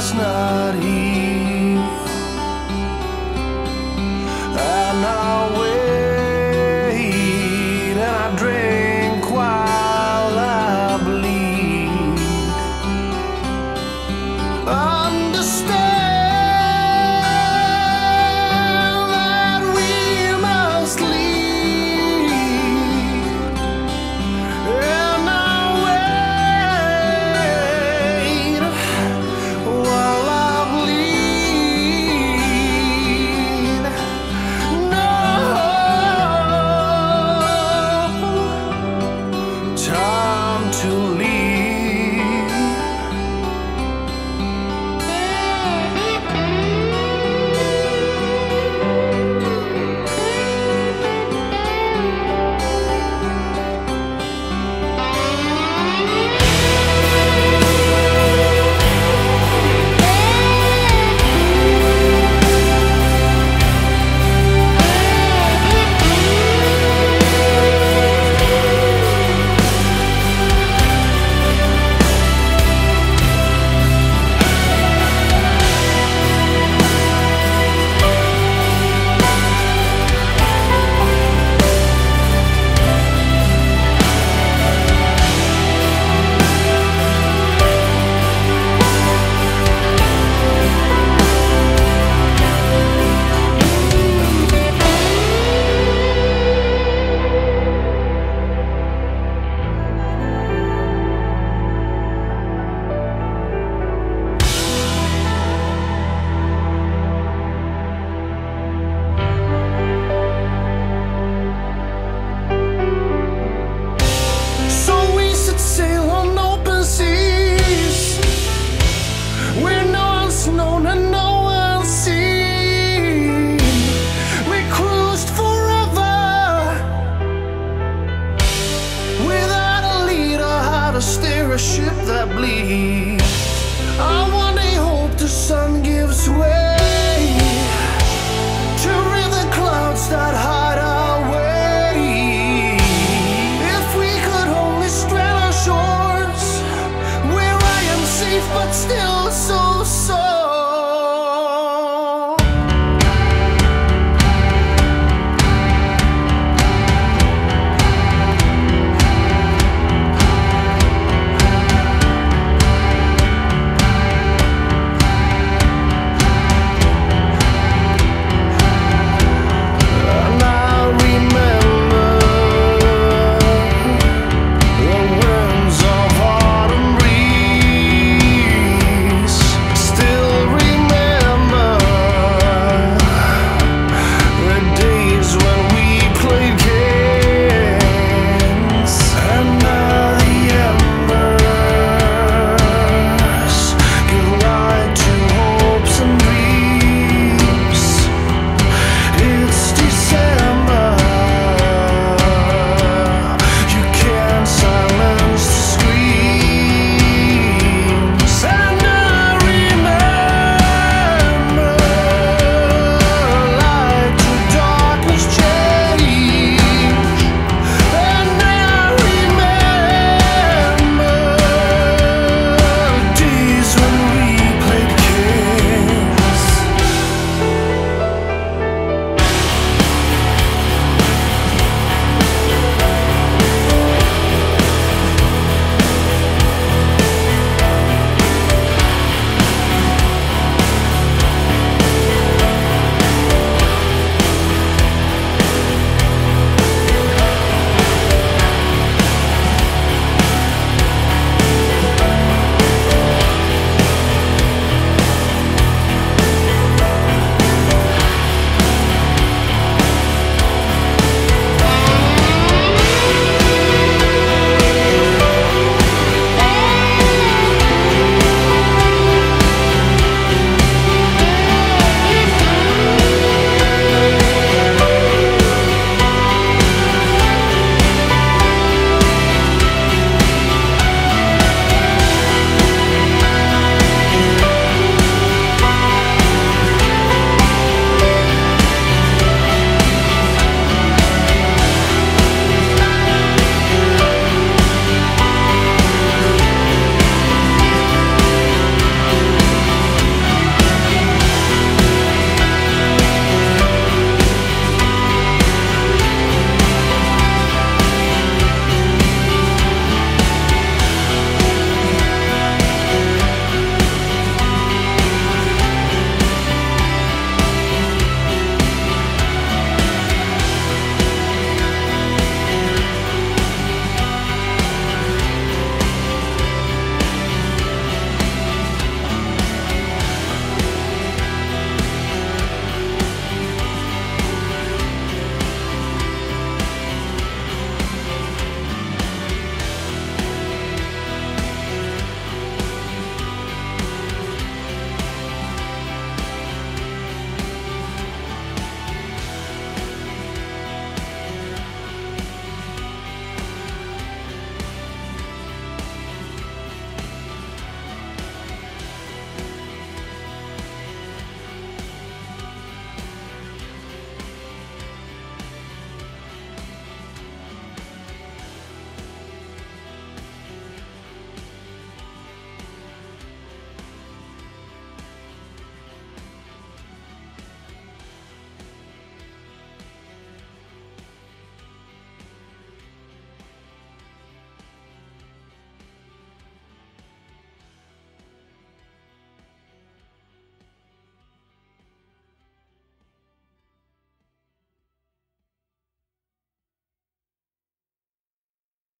does not heed, and I wait, and I drink while I bleed. Understand steer a ship that bleeds. I one day hope the sun gives way to rid the clouds that hide our way. If we could only strand our shores where I am safe but still so sorry.